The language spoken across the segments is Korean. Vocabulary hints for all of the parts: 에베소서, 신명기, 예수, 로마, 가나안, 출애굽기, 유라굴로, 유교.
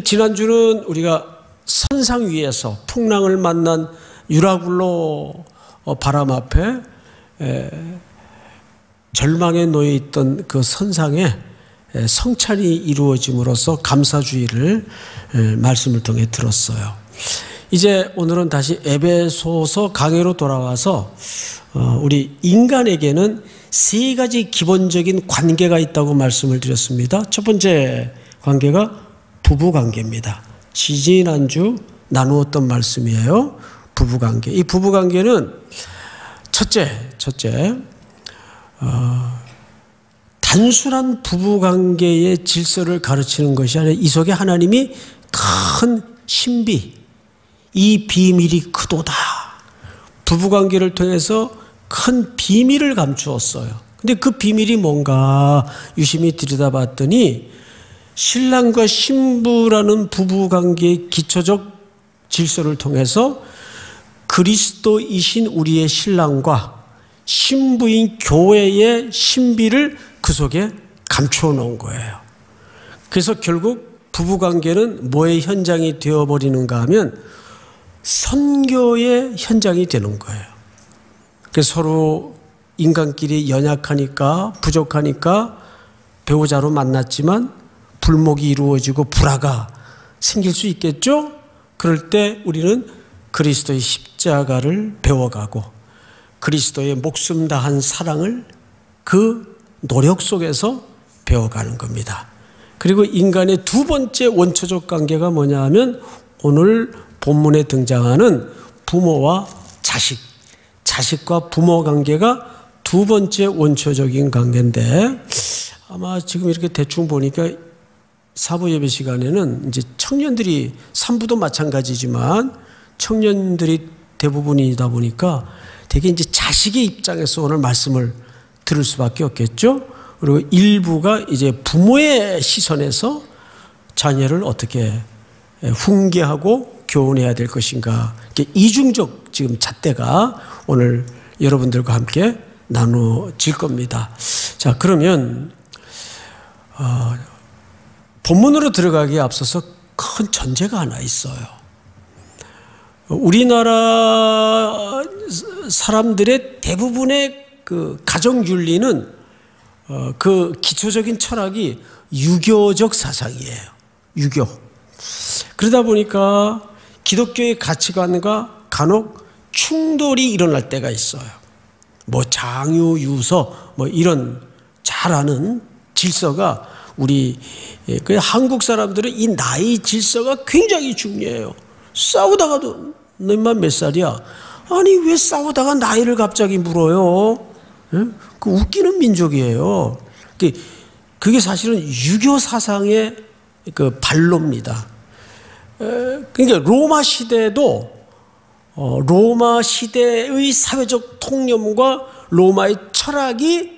지난주는 우리가 선상 위에서 풍랑을 만난 유라굴로 바람 앞에 절망에 놓여있던 그 선상에 성찬이 이루어짐으로써 감사주의를 말씀을 통해 들었어요. 이제 오늘은 다시 에베소서 강해로 돌아와서 우리 인간에게는 세 가지 기본적인 관계가 있다고 말씀을 드렸습니다. 첫 번째 관계가 부부관계입니다. 지지난주 나누었던 말씀이에요. 부부관계. 이 부부관계는 첫째, 단순한 부부관계의 질서를 가르치는 것이 아니라 이 속에 하나님이 큰 신비, 이 비밀이 크도다. 부부관계를 통해서 큰 비밀을 감추었어요. 근데 그 비밀이 뭔가 유심히 들여다봤더니 신랑과 신부라는 부부관계의 기초적 질서를 통해서 그리스도이신 우리의 신랑과 신부인 교회의 신비를 그 속에 감추어 놓은 거예요. 그래서 결국 부부관계는 뭐의 현장이 되어버리는가 하면 선교의 현장이 되는 거예요. 그래서 서로 인간끼리 연약하니까 부족하니까 배우자로 만났지만 불목이 이루어지고 불화가 생길 수 있겠죠? 그럴 때 우리는 그리스도의 십자가를 배워가고 그리스도의 목숨 다한 사랑을 그 노력 속에서 배워가는 겁니다. 그리고 인간의 두 번째 원초적 관계가 뭐냐 하면 오늘 본문에 등장하는 부모와 자식, 자식과 부모 관계가 두 번째 원초적인 관계인데 아마 지금 이렇게 대충 보니까 사부 예배 시간에는 이제 청년들이 3부도 마찬가지지만 청년들이 대부분이다 보니까 되게 이제 자식의 입장에서 오늘 말씀을 들을 수밖에 없겠죠. 그리고 일부가 이제 부모의 시선에서 자녀를 어떻게 훈계하고 교훈해야 될 것인가. 이렇게 이중적 지금 잣대가 오늘 여러분들과 함께 나누어질 겁니다. 자, 그러면 본문으로 들어가기에 앞서서 큰 전제가 하나 있어요. 우리나라 사람들의 대부분의 그 가정윤리는 그 기초적인 철학이 유교적 사상이에요. 유교. 그러다 보니까 기독교의 가치관과 간혹 충돌이 일어날 때가 있어요. 뭐 장유, 유서 뭐 이런 잘 아는 질서가 우리 한국 사람들은 이 나이 질서가 굉장히 중요해요. 싸우다가도 너 인마 몇 살이야? 아니 왜 싸우다가 나이를 갑자기 물어요? 그 웃기는 민족이에요. 그게 사실은 유교 사상의 그 발로입니다. 그러니까 로마 시대도 로마 시대의 사회적 통념과 로마의 철학이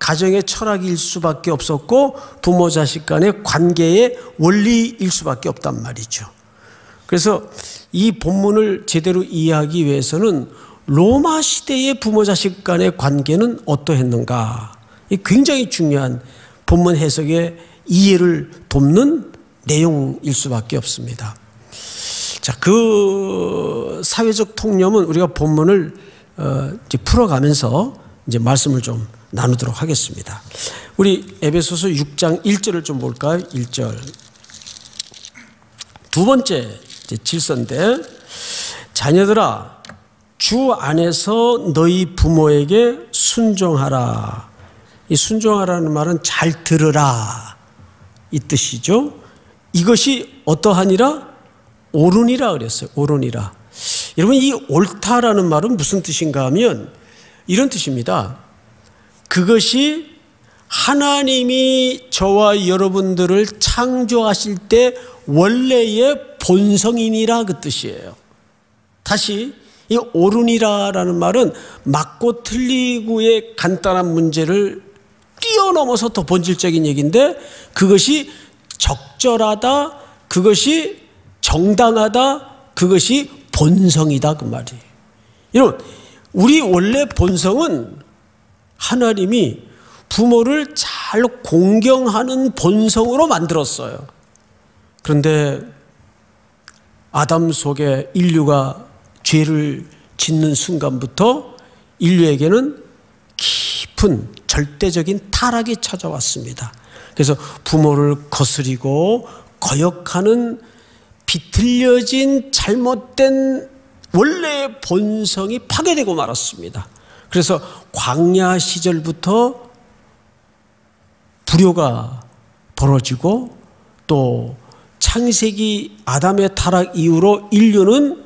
가정의 철학일 수밖에 없었고 부모 자식 간의 관계의 원리일 수밖에 없단 말이죠. 그래서 이 본문을 제대로 이해하기 위해서는 로마 시대의 부모 자식 간의 관계는 어떠했는가. 굉장히 중요한 본문 해석의 이해를 돕는 내용일 수밖에 없습니다. 자, 그 사회적 통념은 우리가 본문을 이제 풀어가면서 이제 말씀을 좀 나누도록 하겠습니다. 우리 에베소서 6장 1절을 좀 볼까요? 1절. 두 번째 질서인데, 자녀들아 주 안에서 너희 부모에게 순종하라. 이 순종하라는 말은 잘 들으라 이 뜻이죠. 이것이 어떠하니라? 옳으니라 그랬어요. 옳으니라. 여러분 이 옳다라는 말은 무슨 뜻인가 하면 이런 뜻입니다. 그것이 하나님이 저와 여러분들을 창조하실 때 원래의 본성이니라 그 뜻이에요. 다시 이 옳으니라라는 말은 맞고 틀리고의 간단한 문제를 뛰어넘어서 더 본질적인 얘기인데 그것이 적절하다, 그것이 정당하다, 그것이 본성이다 그 말이에요. 여러분 우리 원래 본성은 하나님이 부모를 잘 공경하는 본성으로 만들었어요. 그런데 아담 속에 인류가 죄를 짓는 순간부터 인류에게는 깊은 절대적인 타락이 찾아왔습니다. 그래서 부모를 거스리고 거역하는 비틀려진 잘못된 원래의 본성이 파괴되고 말았습니다. 그래서 광야 시절부터 불효가 벌어지고 또 창세기 아담의 타락 이후로 인류는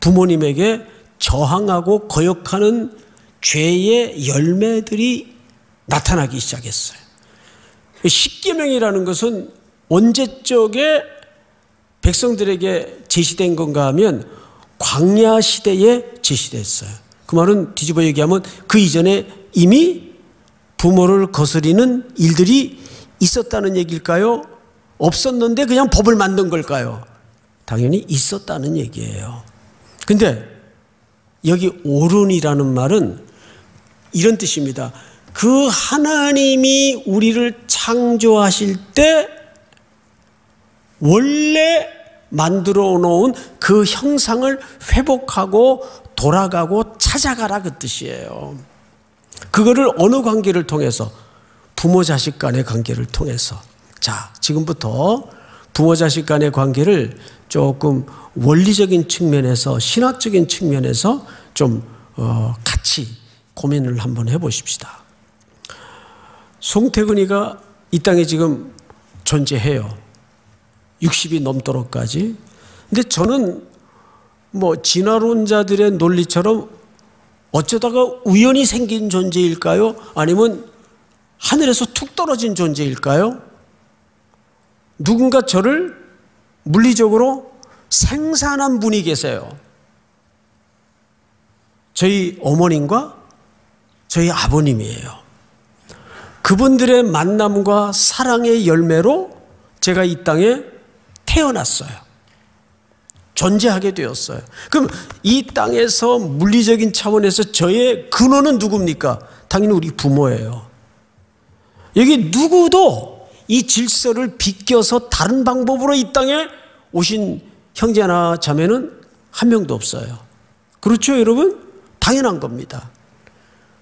부모님에게 저항하고 거역하는 죄의 열매들이 나타나기 시작했어요. 십계명이라는 것은 언제적에 백성들에게 제시된 건가 하면 광야 시대에 제시됐어요. 그 말은 뒤집어 얘기하면 그 이전에 이미 부모를 거스리는 일들이 있었다는 얘기일까요? 없었는데 그냥 법을 만든 걸까요? 당연히 있었다는 얘기예요. 근데 여기 오른이라는 말은 이런 뜻입니다. 그 하나님이 우리를 창조하실 때 원래 만들어 놓은 그 형상을 회복하고 돌아가고 찾아가라 그 뜻이에요. 그거를 어느 관계를 통해서? 부모 자식 간의 관계를 통해서. 자, 지금부터 부모 자식 간의 관계를 조금 원리적인 측면에서 신학적인 측면에서 좀 같이 고민을 한번 해보십시다. 송태근이가 이 땅에 지금 존재해요. 60이 넘도록까지. 근데 저는 뭐 진화론자들의 논리처럼 어쩌다가 우연히 생긴 존재일까요? 아니면 하늘에서 툭 떨어진 존재일까요? 누군가 저를 물리적으로 생산한 분이 계세요. 저희 어머님과 저희 아버님이에요. 그분들의 만남과 사랑의 열매로 제가 이 땅에 태어났어요. 존재하게 되었어요. 그럼 이 땅에서 물리적인 차원에서 저의 근원은 누굽니까? 당연히 우리 부모예요. 여기 누구도 이 질서를 비껴서 다른 방법으로 이 땅에 오신 형제나 자매는 한 명도 없어요. 그렇죠, 여러분? 당연한 겁니다.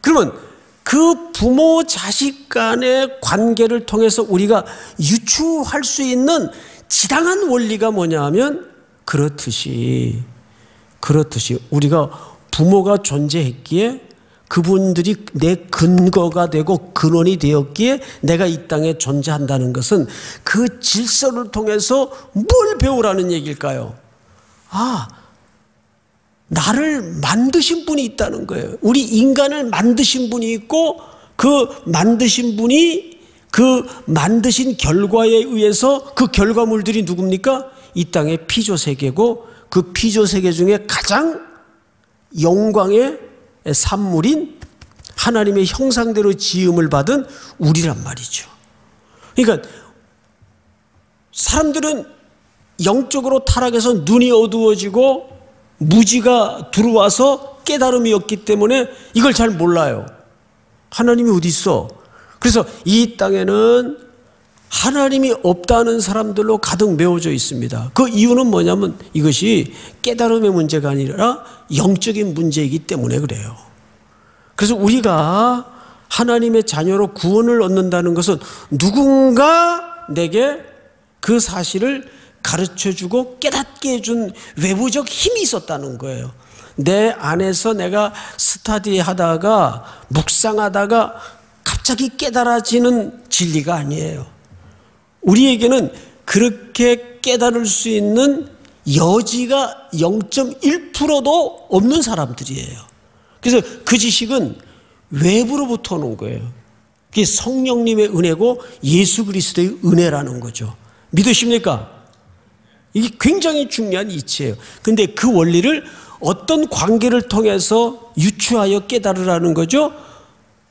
그러면 그 부모 자식 간의 관계를 통해서 우리가 유추할 수 있는 지당한 원리가 뭐냐 하면 그렇듯이 우리가 부모가 존재했기에 그분들이 내 근거가 되고 근원이 되었기에 내가 이 땅에 존재한다는 것은 그 질서를 통해서 뭘 배우라는 얘기일까요? 아, 나를 만드신 분이 있다는 거예요. 우리 인간을 만드신 분이 있고 그 만드신 분이 그 만드신 결과에 의해서 그 결과물들이 누굽니까? 이 땅의 피조세계고 그 피조세계 중에 가장 영광의 산물인 하나님의 형상대로 지음을 받은 우리란 말이죠. 그러니까 사람들은 영적으로 타락해서 눈이 어두워지고 무지가 들어와서 깨달음이 없기 때문에 이걸 잘 몰라요. 하나님이 어디 있어? 그래서 이 땅에는 하나님이 없다는 사람들로 가득 메워져 있습니다. 그 이유는 뭐냐면 이것이 깨달음의 문제가 아니라 영적인 문제이기 때문에 그래요. 그래서 우리가 하나님의 자녀로 구원을 얻는다는 것은 누군가 내게 그 사실을 가르쳐주고 깨닫게 해준 외부적 힘이 있었다는 거예요. 내 안에서 내가 스터디하다가 묵상하다가 갑자기 깨달아지는 진리가 아니에요. 우리에게는 그렇게 깨달을 수 있는 여지가 0.1%도 없는 사람들이에요. 그래서 그 지식은 외부로부터 오는 거예요. 그게 성령님의 은혜고 예수 그리스도의 은혜라는 거죠. 믿으십니까? 이게 굉장히 중요한 이치예요. 근데 그 원리를 어떤 관계를 통해서 유추하여 깨달으라는 거죠?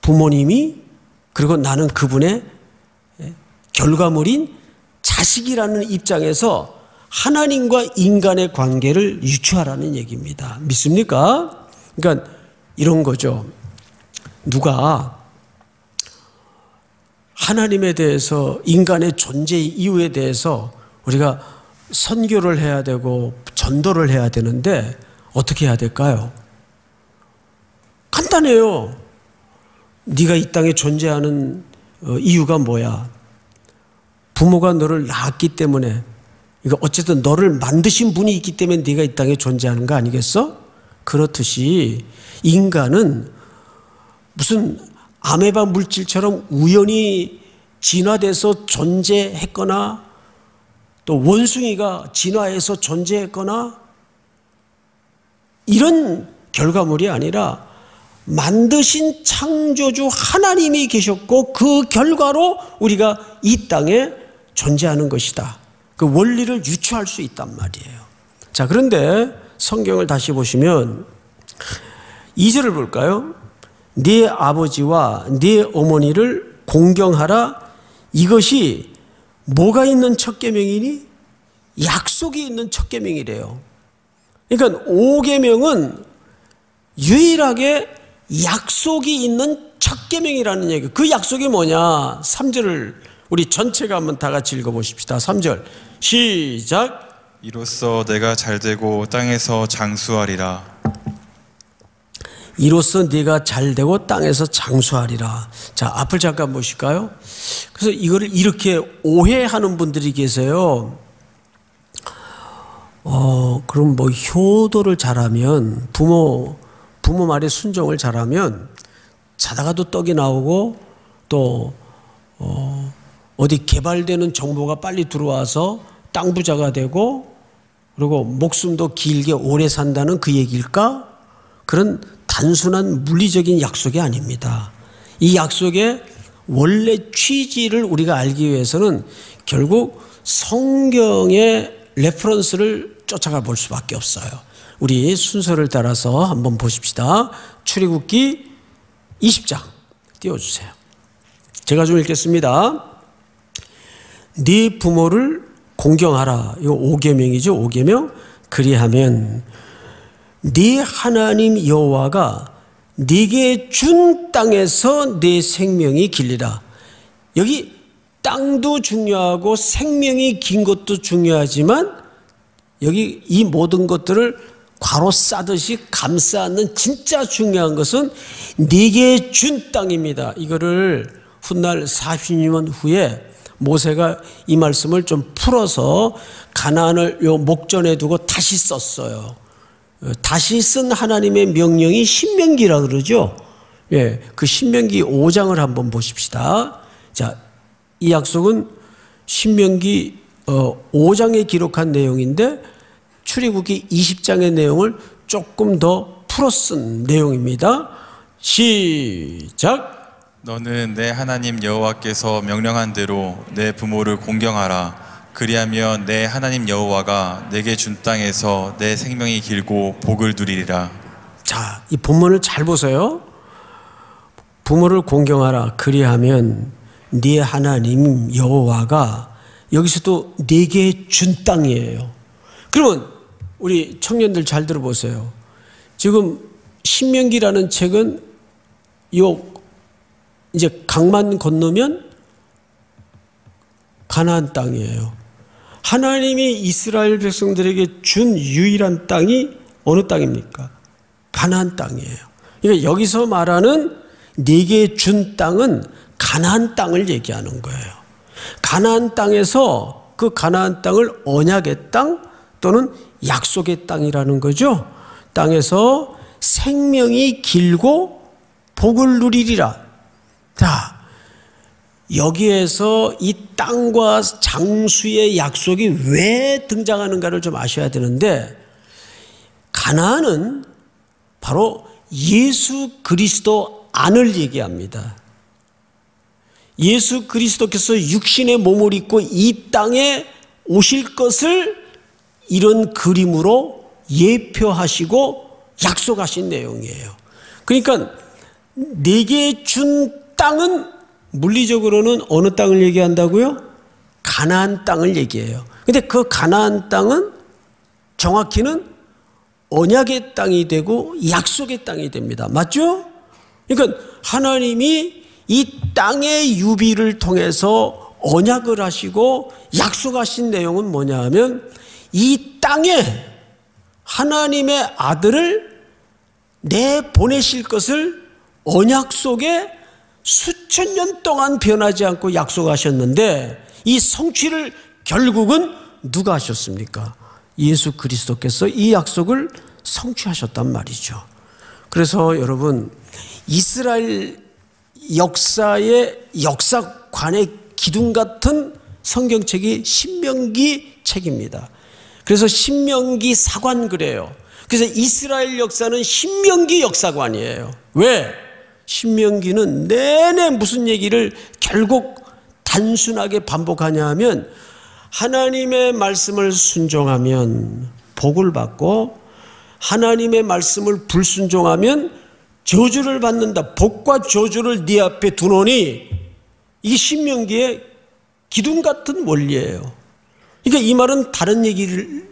부모님이 그리고 나는 그분의 결과물인 자식이라는 입장에서 하나님과 인간의 관계를 유추하라는 얘기입니다. 믿습니까? 그러니까 이런 거죠. 누가 하나님에 대해서 인간의 존재 이유에 대해서 우리가 선교를 해야 되고 전도를 해야 되는데 어떻게 해야 될까요? 간단해요. 네가 이 땅에 존재하는 이유가 뭐야? 부모가 너를 낳았기 때문에, 그러니까 어쨌든 너를 만드신 분이 있기 때문에 네가 이 땅에 존재하는 거 아니겠어? 그렇듯이 인간은 무슨 아메바 물질처럼 우연히 진화돼서 존재했거나 또 원숭이가 진화해서 존재했거나 이런 결과물이 아니라 만드신 창조주 하나님이 계셨고 그 결과로 우리가 이 땅에 존재하는 것이다. 그 원리를 유추할 수 있단 말이에요. 자, 그런데 성경을 다시 보시면 2절을 볼까요? 네 아버지와 네 어머니를 공경하라. 이것이 뭐가 있는 첫 계명이니? 약속이 있는 첫 계명이래요. 그러니까 5계명은 유일하게 약속이 있는 첫 계명이라는 얘기. 그 약속이 뭐냐? 3절을 우리 전체가 한번 다 같이 읽어보십시다. 3절 시작. 이로써 내가 잘되고 땅에서 장수하리라. 이로써 네가 잘되고 땅에서 장수하리라. 자, 앞을 잠깐 보실까요? 그래서 이거를 이렇게 오해하는 분들이 계세요. 그럼 뭐 효도를 잘하면, 부모 말에 순종을 잘하면 자다가도 떡이 나오고 또 어디 개발되는 정보가 빨리 들어와서 땅 부자가 되고 그리고 목숨도 길게 오래 산다는 그 얘기일까? 그런 단순한 물리적인 약속이 아닙니다. 이 약속의 원래 취지를 우리가 알기 위해서는 결국 성경의 레퍼런스를 쫓아가 볼 수밖에 없어요. 우리 순서를 따라서 한번 보십시다. 출애굽기 20장 띄워주세요. 제가 좀 읽겠습니다. 네 부모를 공경하라. 이거 5계명이죠. 5계명. 그리하면 네 하나님 여호와가 네게 준 땅에서 네 생명이 길리라. 여기 땅도 중요하고 생명이 긴 것도 중요하지만 여기 이 모든 것들을 괄호 싸듯이 감싸 안는 진짜 중요한 것은 네게 준 땅입니다. 이거를 훗날 40년 후에 모세가 이 말씀을 좀 풀어서 가나안을 요 목전에 두고 다시 썼어요. 다시 쓴 하나님의 명령이 신명기라 그러죠. 예, 그 신명기 5장을 한번 보십시다. 자, 이 약속은 신명기 5장에 기록한 내용인데 출애굽기 20장의 내용을 조금 더 풀어 쓴 내용입니다. 시작. 너는 내 하나님 여호와께서 명령한 대로 내 부모를 공경하라. 그리하면 내 하나님 여호와가 내게 준 땅에서 내 생명이 길고 복을 누리리라. 자, 이 본문을 잘 보세요. 부모를 공경하라. 그리하면 네 하나님 여호와가, 여기서도 네게 준 땅이에요. 그러면 우리 청년들 잘 들어보세요. 지금 신명기라는 책은 요 이제 강만 건너면 가나안 땅이에요. 하나님이 이스라엘 백성들에게 준 유일한 땅이 어느 땅입니까? 가나안 땅이에요. 그러니까 여기서 말하는 네게 준 땅은 가나안 땅을 얘기하는 거예요. 가나안 땅에서 그 가나안 땅을 언약의 땅 또는 약속의 땅이라는 거죠. 땅에서 생명이 길고 복을 누리리라. 자, 여기에서 이 땅과 장수의 약속이 왜 등장하는가를 좀 아셔야 되는데, 가나안은 바로 예수 그리스도 안을 얘기합니다. 예수 그리스도께서 육신의 몸을 입고 이 땅에 오실 것을 이런 그림으로 예표하시고 약속하신 내용이에요. 그러니까 네게 준 땅은 물리적으로는 어느 땅을 얘기한다고요? 가나안 땅을 얘기해요. 그런데 그 가나안 땅은 정확히는 언약의 땅이 되고 약속의 땅이 됩니다. 맞죠? 그러니까 하나님이 이 땅의 유비를 통해서 언약을 하시고 약속하신 내용은 뭐냐 하면 이 땅에 하나님의 아들을 내보내실 것을 언약 속에 수천 년 동안 변하지 않고 약속하셨는데 이 성취를 결국은 누가 하셨습니까? 예수 그리스도께서 이 약속을 성취하셨단 말이죠. 그래서 여러분, 이스라엘 역사의 역사관의 기둥 같은 성경책이 신명기 책입니다. 그래서 신명기 사관 그래요. 그래서 이스라엘 역사는 신명기 역사관이에요. 왜? 신명기는 내내 무슨 얘기를 결국 단순하게 반복하냐 하면 하나님의 말씀을 순종하면 복을 받고 하나님의 말씀을 불순종하면 저주를 받는다. 복과 저주를 네 앞에 두노니, 이게 신명기의 기둥 같은 원리예요. 그러니까 이 말은 다른 얘기를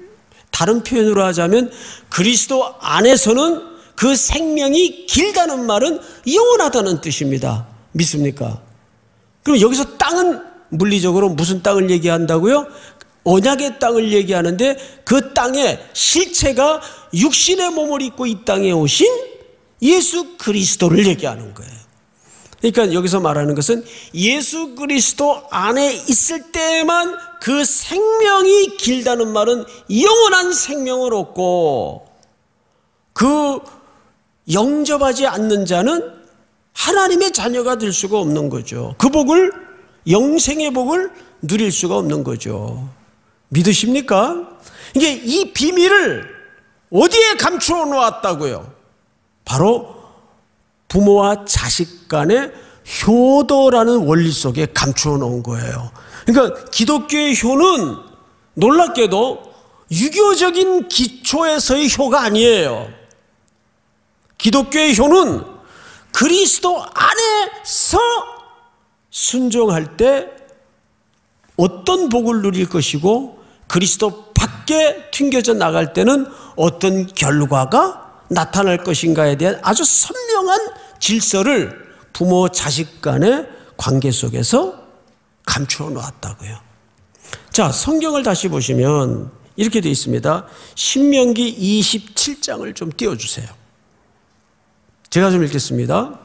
다른 표현으로 하자면 그리스도 안에서는 그 생명이 길다는 말은 영원하다는 뜻입니다. 믿습니까? 그럼 여기서 땅은 물리적으로 무슨 땅을 얘기한다고요? 언약의 땅을 얘기하는데 그 땅의 실체가 육신의 몸을 입고 이 땅에 오신 예수 그리스도를 얘기하는 거예요. 그러니까 여기서 말하는 것은 예수 그리스도 안에 있을 때만 그 생명이 길다는 말은 영원한 생명을 얻고 그 영접하지 않는 자는 하나님의 자녀가 될 수가 없는 거죠. 그 복을, 영생의 복을 누릴 수가 없는 거죠. 믿으십니까? 이게 이 비밀을 어디에 감추어 놓았다고요? 바로 부모와 자식 간의 효도라는 원리 속에 감추어 놓은 거예요. 그러니까 기독교의 효는 놀랍게도 유교적인 기초에서의 효가 아니에요. 기독교의 효는 그리스도 안에서 순종할 때 어떤 복을 누릴 것이고 그리스도 밖에 튕겨져 나갈 때는 어떤 결과가 나타날 것인가에 대한 아주 선명한 질서를 부모 자식 간의 관계 속에서 감추어 놓았다고요. 자, 성경을 다시 보시면 이렇게 되어 있습니다. 신명기 27장을 좀 띄워주세요. 제가 좀 읽겠습니다.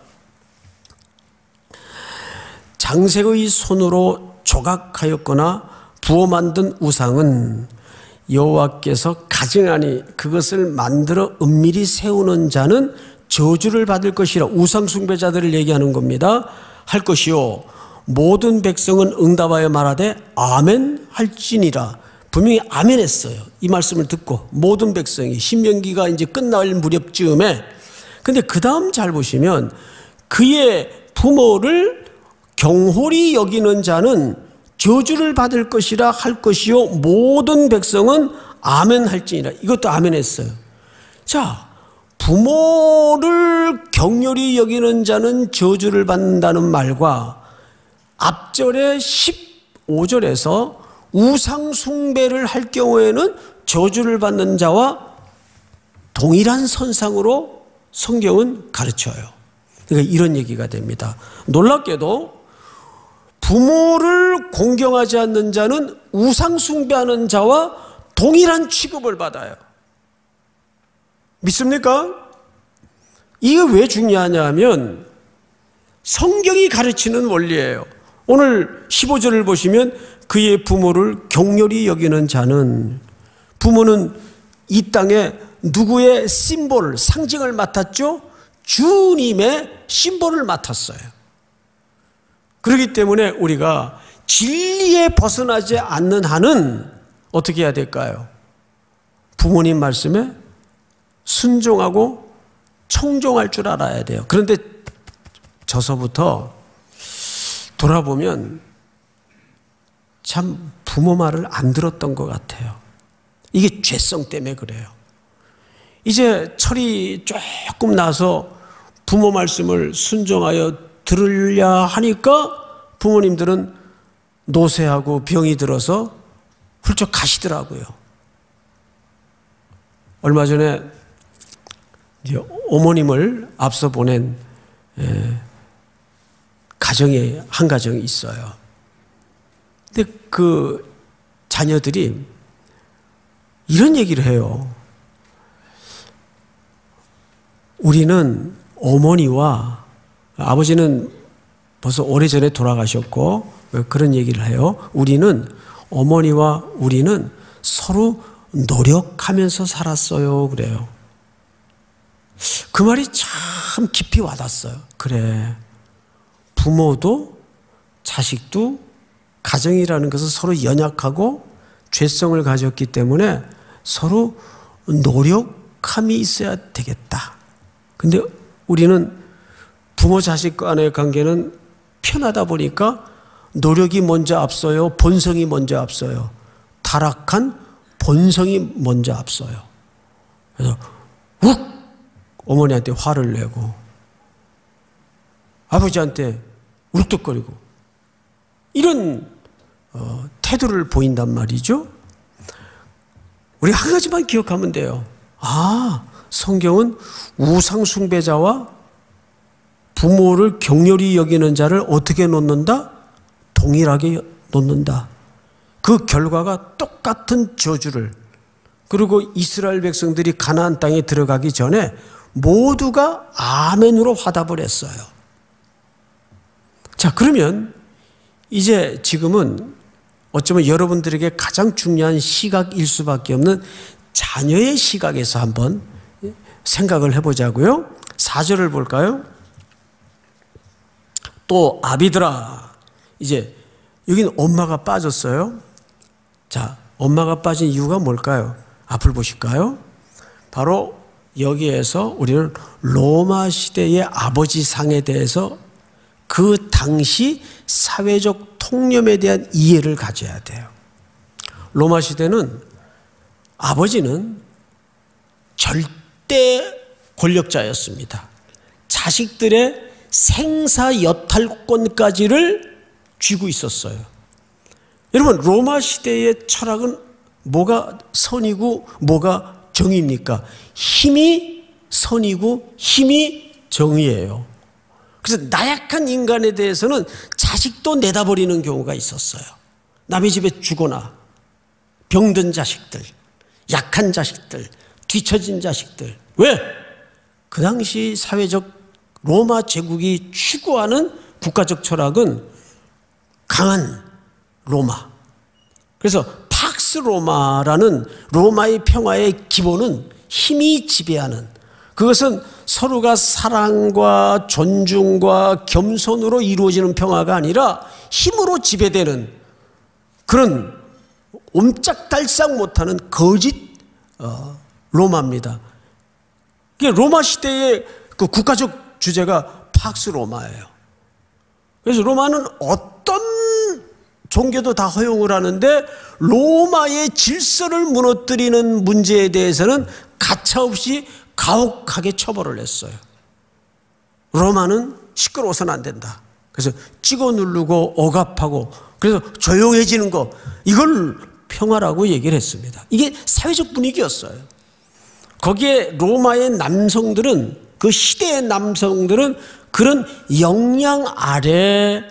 장색의 손으로 조각하였거나 부어 만든 우상은 여호와께서 가증하니 그것을 만들어 은밀히 세우는 자는 저주를 받을 것이라. 우상 숭배자들을 얘기하는 겁니다. 할 것이요, 모든 백성은 응답하여 말하되 아멘 할지니라. 분명히 아멘 했어요. 이 말씀을 듣고 모든 백성이, 신명기가 이제 끝날 무렵쯤에. 근데 그 다음 잘 보시면 그의 부모를 경홀히 여기는 자는 저주를 받을 것이라 할 것이요, 모든 백성은 아멘 할지니라. 이것도 아멘 했어요. 자, 부모를 경렬히 여기는 자는 저주를 받는다는 말과 앞절의 15절에서 우상 숭배를 할 경우에는 저주를 받는 자와 동일한 선상으로 성경은 가르쳐요. 그러니까 이런 얘기가 됩니다. 놀랍게도 부모를 공경하지 않는 자는 우상 숭배하는 자와 동일한 취급을 받아요. 믿습니까? 이게 왜 중요하냐 하면 성경이 가르치는 원리예요. 오늘 15절을 보시면 그의 부모를 경렬히 여기는 자는, 부모는 이 땅에 누구의 심볼, 상징을 맡았죠? 주님의 심볼을 맡았어요. 그렇기 때문에 우리가 진리에 벗어나지 않는 한은 어떻게 해야 될까요? 부모님 말씀에 순종하고 청종할 줄 알아야 돼요. 그런데 저서부터 돌아보면 참 부모 말을 안 들었던 것 같아요. 이게 죄성 때문에 그래요. 이제 철이 조금 나서 부모 말씀을 순종하여 들으려 하니까 부모님들은 노쇠하고 병이 들어서 훌쩍 가시더라고요. 얼마 전에 이제 어머님을 앞서 보낸 가정이 한 가정이 있어요. 근데 그 자녀들이 이런 얘기를 해요. 우리는 어머니와 아버지는 벌써 오래전에 돌아가셨고 그런 얘기를 해요. 우리는 서로 노력하면서 살았어요. 그래요. 그 말이 참 깊이 와닿았어요. 그래, 부모도 자식도 가정이라는 것은 서로 연약하고 죄성을 가졌기 때문에 서로 노력함이 있어야 되겠다. 근데 우리는 부모 자식 간의 관계는 편하다 보니까 노력이 먼저 앞서요? 본성이 먼저 앞서요? 타락한 본성이 먼저 앞서요. 그래서 욱! 어머니한테 화를 내고 아버지한테 울컥거리고 이런 태도를 보인단 말이죠. 우리 한 가지만 기억하면 돼요. 아, 성경은 우상 숭배자와 부모를 경렬히 여기는 자를 어떻게 놓는다? 동일하게 놓는다. 그 결과가 똑같은 저주를, 그리고 이스라엘 백성들이 가나안 땅에 들어가기 전에 모두가 아멘으로 화답을 했어요. 자, 그러면 이제 지금은 어쩌면 여러분들에게 가장 중요한 시각일 수밖에 없는 자녀의 시각에서 한번 생각을 해보자고요. 4절을 볼까요? 또 아비들아, 이제 여기는 엄마가 빠졌어요. 자, 엄마가 빠진 이유가 뭘까요? 앞을 보실까요? 바로 여기에서 우리는 로마 시대의 아버지상에 대해서 그 당시 사회적 통념에 대한 이해를 가져야 돼요. 로마 시대는 아버지는 절대 권력자였습니다. 자식들의 생사 여탈권까지를 쥐고 있었어요. 여러분, 로마 시대의 철학은 뭐가 선이고 뭐가 정의입니까? 힘이 선이고 힘이 정의예요. 그래서 나약한 인간에 대해서는 자식도 내다버리는 경우가 있었어요. 남의 집에 주거나 병든 자식들, 약한 자식들, 뒤처진 자식들. 왜? 그 당시 사회적 로마 제국이 추구하는 국가적 철학은 강한 로마. 그래서 팍스 로마라는 로마의 평화의 기본은 힘이 지배하는, 그것은 서로가 사랑과 존중과 겸손으로 이루어지는 평화가 아니라 힘으로 지배되는 그런 옴짝달싹 못하는 거짓 로마입니다. 로마 시대의 그 국가적 주제가 팍스 로마예요. 그래서 로마는 어떤 종교도 다 허용을 하는데 로마의 질서를 무너뜨리는 문제에 대해서는 가차없이 가혹하게 처벌을 했어요. 로마는 시끄러워서는 안 된다. 그래서 찍어 누르고 억압하고, 그래서 조용해지는 거, 이걸 평화라고 얘기를 했습니다. 이게 사회적 분위기였어요. 거기에 로마의 남성들은, 그 시대의 남성들은 그런 영향 아래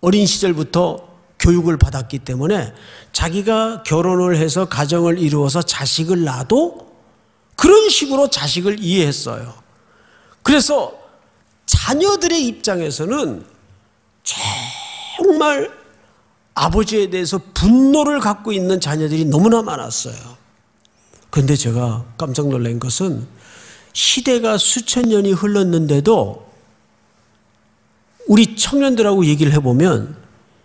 어린 시절부터 교육을 받았기 때문에 자기가 결혼을 해서 가정을 이루어서 자식을 낳아도 그런 식으로 자식을 이해했어요. 그래서 자녀들의 입장에서는 정말 아버지에 대해서 분노를 갖고 있는 자녀들이 너무나 많았어요. 그런데 제가 깜짝 놀란 것은 시대가 수천 년이 흘렀는데도 우리 청년들하고 얘기를 해보면,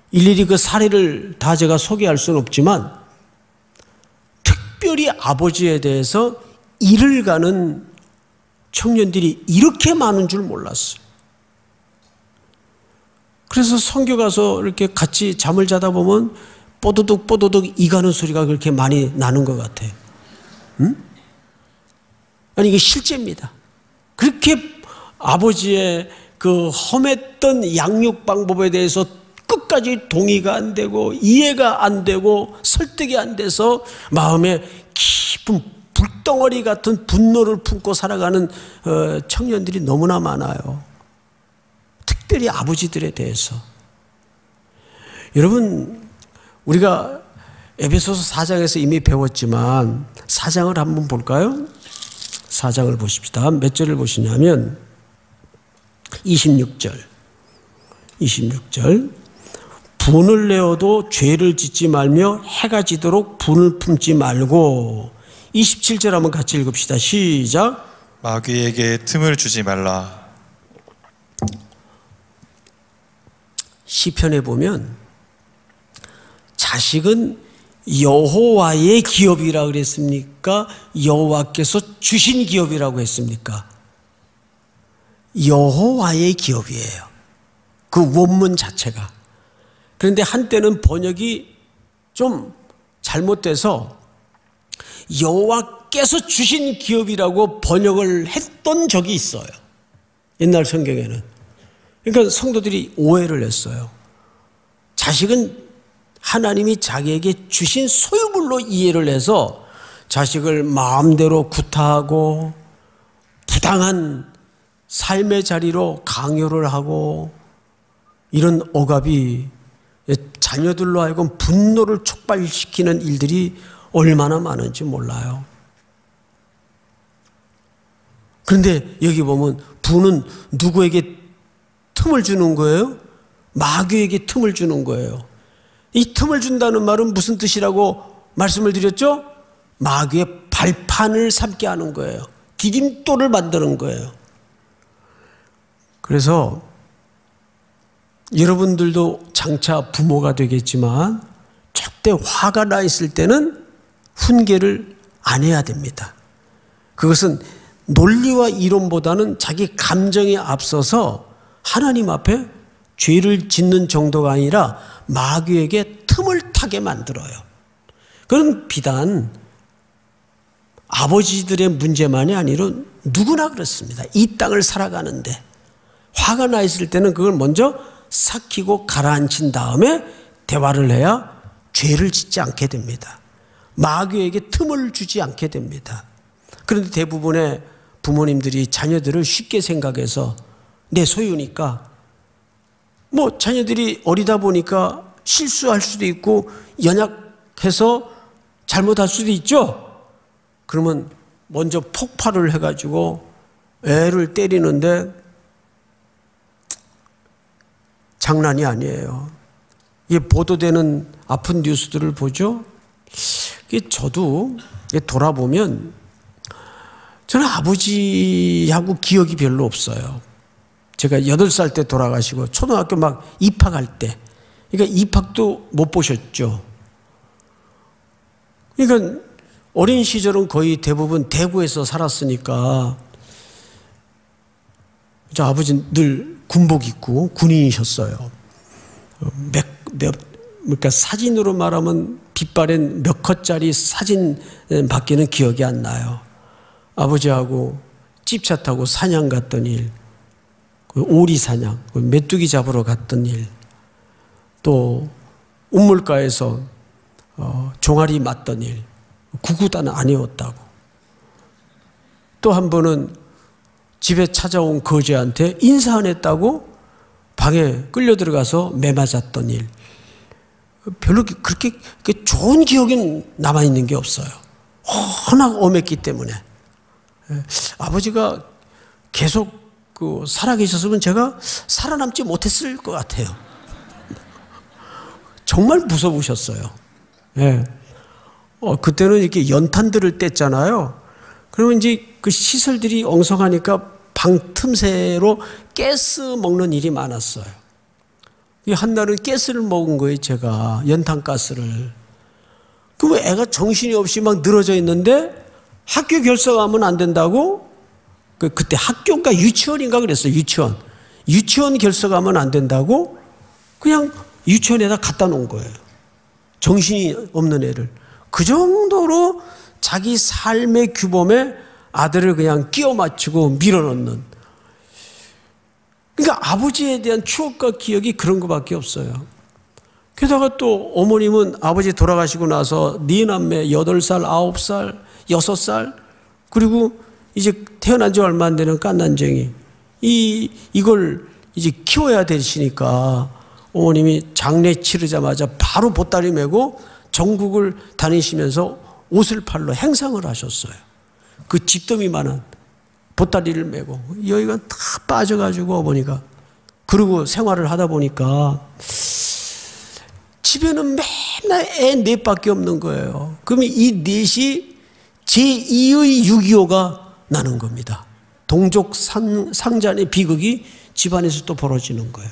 일일이 그 사례를 다 제가 소개할 수는 없지만, 특별히 아버지에 대해서 이를 가는 청년들이 이렇게 많은 줄 몰랐어요. 그래서 선교 가서 이렇게 같이 잠을 자다 보면 뽀드득 뽀드득 이 가는 소리가 그렇게 많이 나는 것 같아. 응? 아니, 이게 실제입니다. 그렇게 아버지의 그 험했던 양육 방법에 대해서 끝까지 동의가 안 되고 이해가 안 되고 설득이 안 돼서 마음에 깊은 불덩어리 같은 분노를 품고 살아가는 청년들이 너무나 많아요. 특별히 아버지들에 대해서. 여러분, 우리가 에베소서 4장에서 이미 배웠지만 4장을 한번 볼까요? 4장을 보십시다. 몇 절을 보시냐면 26절. 분을 내어도 죄를 짓지 말며 해가 지도록 분을 품지 말고. 27절 한번 같이 읽읍시다. 시작. 마귀에게 틈을 주지 말라. 시편에 보면 자식은 여호와의 기업이라 그랬습니까? 여호와께서 주신 기업이라고 했습니까? 여호와의 기업이에요. 그 원문 자체가. 그런데 한때는 번역이 좀 잘못돼서 여호와께서 주신 기업이라고 번역을 했던 적이 있어요. 옛날 성경에는. 그러니까 성도들이 오해를 했어요. 자식은 하나님이 자기에게 주신 소유물로 이해를 해서 자식을 마음대로 구타하고 부당한 삶의 자리로 강요를 하고 이런 억압이 자녀들로 하여금 분노를 촉발시키는 일들이 얼마나 많은지 몰라요. 그런데 여기 보면 분은 누구에게 틈을 주는 거예요? 마귀에게 틈을 주는 거예요. 이 틈을 준다는 말은 무슨 뜻이라고 말씀을 드렸죠? 마귀의 발판을 삼게 하는 거예요. 디딤돌을 만드는 거예요. 그래서 여러분들도 장차 부모가 되겠지만 절대 화가 나 있을 때는 훈계를 안 해야 됩니다. 그것은 논리와 이론보다는 자기 감정에 앞서서 하나님 앞에 죄를 짓는 정도가 아니라 마귀에게 틈을 타게 만들어요. 그건 비단 아버지들의 문제만이 아니라 누구나 그렇습니다. 이 땅을 살아가는데 화가 나 있을 때는 그걸 먼저 삭히고 가라앉힌 다음에 대화를 해야 죄를 짓지 않게 됩니다. 마귀에게 틈을 주지 않게 됩니다. 그런데 대부분의 부모님들이 자녀들을 쉽게 생각해서 내 소유니까 뭐 자녀들이 어리다 보니까 실수할 수도 있고 연약해서 잘못할 수도 있죠. 그러면 먼저 폭발을 해가지고 애를 때리는데 장난이 아니에요. 이게 보도되는 아픈 뉴스들을 보죠. 이게 저도 돌아보면 저는 아버지하고 기억이 별로 없어요. 제가 8살 때 돌아가시고 초등학교 막 입학할 때. 그러니까 입학도 못 보셨죠. 그러니까 어린 시절은 거의 대부분 대구에서 살았으니까 저 아버지는 늘 군복 입고 군인이셨어요. 그러니까 사진으로 말하면 빗바랜 몇 컷짜리 사진 밖에는 기억이 안 나요. 아버지하고 집차 타고 사냥 갔던 일, 오리 사냥, 메뚜기 잡으러 갔던 일, 또 운물가에서 종아리 맞던 일, 구구단은 아니었다고. 또 한 번은 집에 찾아온 거지한테 인사 안 했다고 방에 끌려 들어가서 매맞았던 일. 별로 그렇게 좋은 기억이 남아있는 게 없어요. 워낙 엄했기 때문에. 아버지가 계속 살아계셨으면 제가 살아남지 못했을 것 같아요. 정말 무서우셨어요. 예. 그때는 이렇게 연탄들을 뗐잖아요. 그러면 이제 그 시설들이 엉성하니까 방 틈새로 가스 먹는 일이 많았어요. 한 날은 가스를 먹은 거예요, 제가. 연탄가스를. 그럼 애가 정신이 없이 막 늘어져 있는데 학교 결석하면 안 된다고? 그때 학교인가 유치원인가 그랬어요, 유치원. 유치원 결석하면 안 된다고? 그냥 유치원에다 갖다 놓은 거예요. 정신이 없는 애를. 그 정도로 자기 삶의 규범에 아들을 그냥 끼워 맞추고 밀어넣는. 그러니까 아버지에 대한 추억과 기억이 그런 것밖에 없어요. 게다가 또 어머님은 아버지 돌아가시고 나서 네 남매 8살, 9살, 6살, 그리고 이제 태어난 지 얼마 안 되는 갓난쟁이 이걸 이제 키워야 되시니까 어머님이 장례 치르자마자 바로 보따리 메고 전국을 다니시면서 옷을 팔러 행상을 하셨어요. 그 집더미만한 보따리를 메고 여기가 다 빠져가지고 어머니가 그러고 생활을 하다 보니까 집에는 맨날 애 넷밖에 없는 거예요. 그러면 이 넷이 제2의 6.25가 나는 겁니다. 동족 상잔의 비극이 집안에서 또 벌어지는 거예요.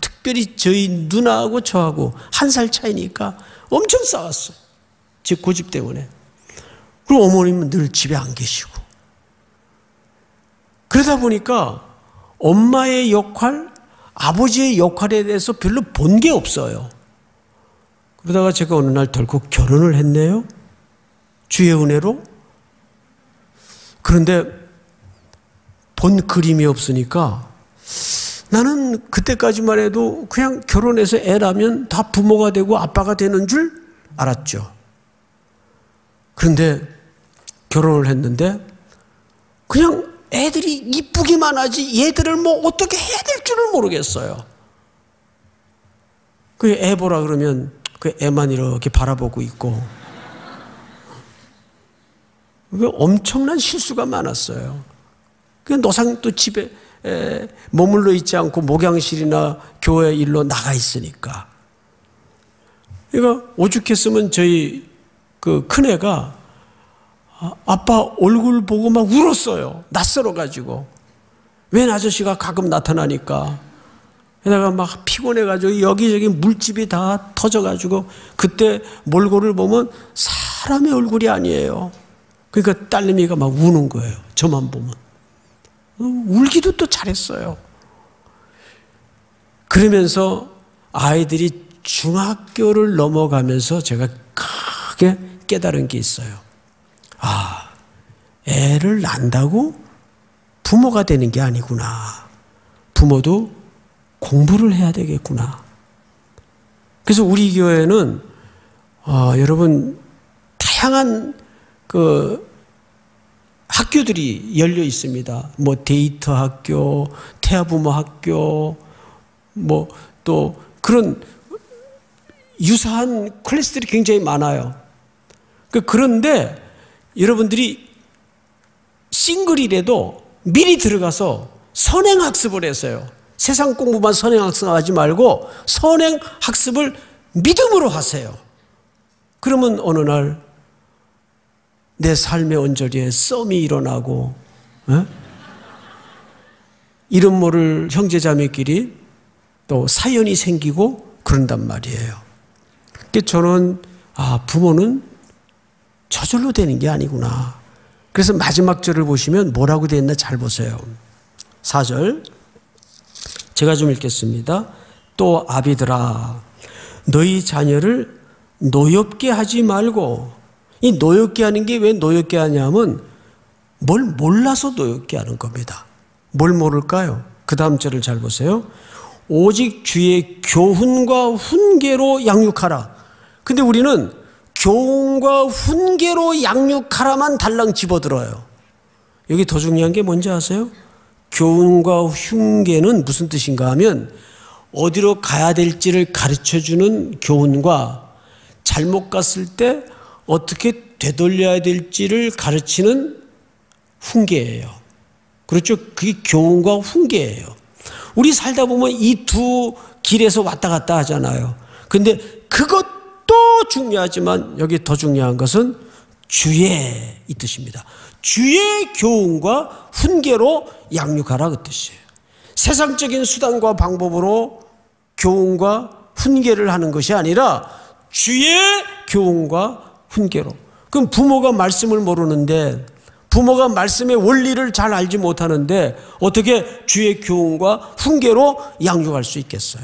특별히 저희 누나하고 저하고 한 살 차이니까 엄청 싸웠어요. 제 고집 때문에. 그리고 어머님은 늘 집에 안 계시고. 그러다 보니까 엄마의 역할, 아버지의 역할에 대해서 별로 본 게 없어요. 그러다가 제가 어느 날 덜컥 결혼을 했네요. 주의 은혜로. 그런데 본 그림이 없으니까 나는 그때까지만 해도 그냥 결혼해서 애라면 다 부모가 되고 아빠가 되는 줄 알았죠. 그런데 결혼을 했는데 그냥 애들이 이쁘기만 하지 얘들을 뭐 어떻게 해야 될 줄을 모르겠어요. 그 애 보라 그러면 그 애만 이렇게 바라보고 있고 엄청난 실수가 많았어요. 그 노상 또 집에 머물러 있지 않고 목양실이나 교회 일로 나가 있으니까. 그러니까 오죽했으면 저희 그 큰애가 아빠 얼굴 보고 막 울었어요. 낯설어가지고. 웬 아저씨가 가끔 나타나니까. 게다가 막 피곤해가지고 여기저기 물집이 다 터져가지고 그때 몰골을 보면 사람의 얼굴이 아니에요. 그러니까 딸내미가 막 우는 거예요. 저만 보면. 울기도 또 잘했어요. 그러면서 아이들이 중학교를 넘어가면서 제가 크게 깨달은 게 있어요. 아, 애를 낳는다고 부모가 되는 게 아니구나. 부모도 공부를 해야 되겠구나. 그래서 우리 교회는 여러분 다양한 그 학교들이 열려 있습니다. 뭐 데이트 학교, 태아부모 학교, 뭐 또 그런 유사한 클래스들이 굉장히 많아요. 그런데 여러분들이 싱글이라도 미리 들어가서 선행학습을 했어요. 세상 공부만 선행학습하지 말고 선행학습을 믿음으로 하세요. 그러면 어느 날 내 삶의 언저리에 썸이 일어나고 이름 모를 형제자매끼리 또 사연이 생기고 그런단 말이에요. 그러니까 저는 부모는 저절로 되는 게 아니구나. 그래서 마지막 절을 보시면 뭐라고 되어 있나 잘 보세요. 4절 제가 좀 읽겠습니다. 또 아비들아 너희 자녀를 노엽게 하지 말고. 이 노엽게 하는 게 왜 노엽게 하냐면 뭘 몰라서 노엽게 하는 겁니다. 뭘 모를까요? 그 다음 절을 잘 보세요. 오직 주의 교훈과 훈계로 양육하라. 근데 우리는 교훈과 훈계로 양육하라만 달랑 집어들어요. 여기 더 중요한 게 뭔지 아세요? 교훈과 훈계는 무슨 뜻인가 하면 어디로 가야 될지를 가르쳐주는 교훈과 잘못 갔을 때 어떻게 되돌려야 될지를 가르치는 훈계예요. 그렇죠? 그게 교훈과 훈계예요. 우리 살다 보면 이 두 길에서 왔다 갔다 하잖아요. 근데 그것 또 중요하지만 여기 더 중요한 것은 주의 이 뜻입니다. 주의 교훈과 훈계로 양육하라 그 뜻이에요. 세상적인 수단과 방법으로 교훈과 훈계를 하는 것이 아니라 주의 교훈과 훈계로. 그럼 부모가 말씀을 모르는데 부모가 말씀의 원리를 잘 알지 못하는데 어떻게 주의 교훈과 훈계로 양육할 수 있겠어요?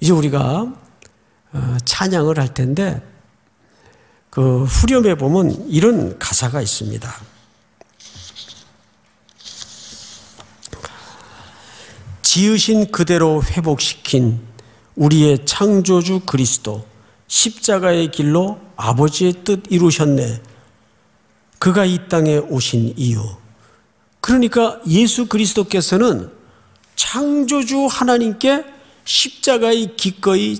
이제 우리가 찬양을 할 텐데 그 후렴에 보면 이런 가사가 있습니다. 지으신 그대로 회복시킨 우리의 창조주 그리스도 십자가의 길로 아버지의 뜻 이루셨네. 그가 이 땅에 오신 이유. 그러니까 예수 그리스도께서는 창조주 하나님께 십자가의 기꺼이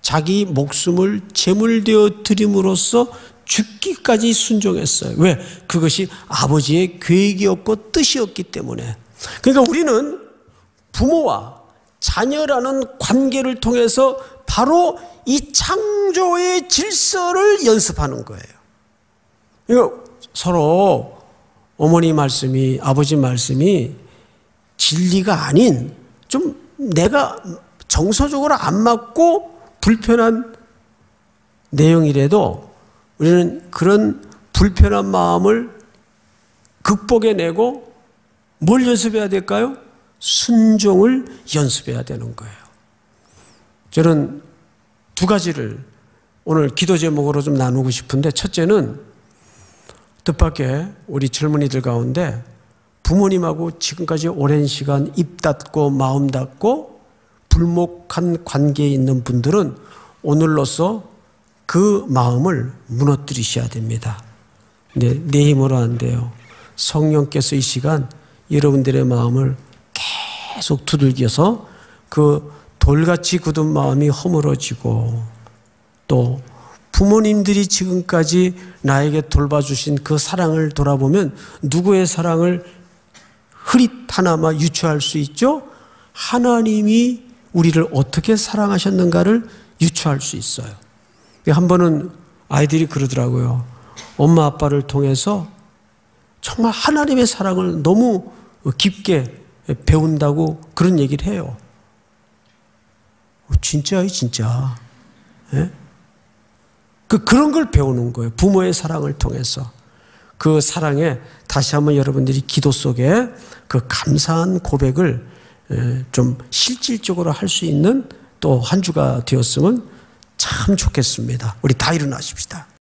자기 목숨을 제물되어 드림으로써 죽기까지 순종했어요. 왜? 그것이 아버지의 계획이었고 뜻이었기 때문에. 그러니까 우리는 부모와 자녀라는 관계를 통해서 바로 이 창조의 질서를 연습하는 거예요. 그러니까 서로 어머니 말씀이, 아버지 말씀이 진리가 아닌, 좀 내가 정서적으로 안 맞고 불편한 내용이라도 우리는 그런 불편한 마음을 극복해내고 뭘 연습해야 될까요? 순종을 연습해야 되는 거예요. 저는 두 가지를 오늘 기도 제목으로 좀 나누고 싶은데, 첫째는 뜻밖의 우리 젊은이들 가운데 부모님하고 지금까지 오랜 시간 입 닫고 마음 닫고 불목한 관계에 있는 분들은 오늘로써 그 마음을 무너뜨리셔야 됩니다. 근데 내 힘으로 안 돼요. 성령께서 이 시간 여러분들의 마음을 계속 두들겨서 그 돌같이 굳은 마음이 허물어지고, 또 부모님들이 지금까지 나에게 돌봐주신 그 사랑을 돌아보면 누구의 사랑을 흐릿 하나마 유추할 수 있죠? 하나님이 우리를 어떻게 사랑하셨는가를 유추할 수 있어요. 한 번은 아이들이 그러더라고요. 엄마 아빠를 통해서 정말 하나님의 사랑을 너무 깊게 배운다고 그런 얘기를 해요. 진짜요, 진짜. 예? 그런 걸 배우는 거예요. 부모의 사랑을 통해서. 그 사랑에 다시 한번 여러분들이 기도 속에 그 감사한 고백을 좀 실질적으로 할 수 있는 또 한 주가 되었으면 참 좋겠습니다. 우리 다 일어나십시다.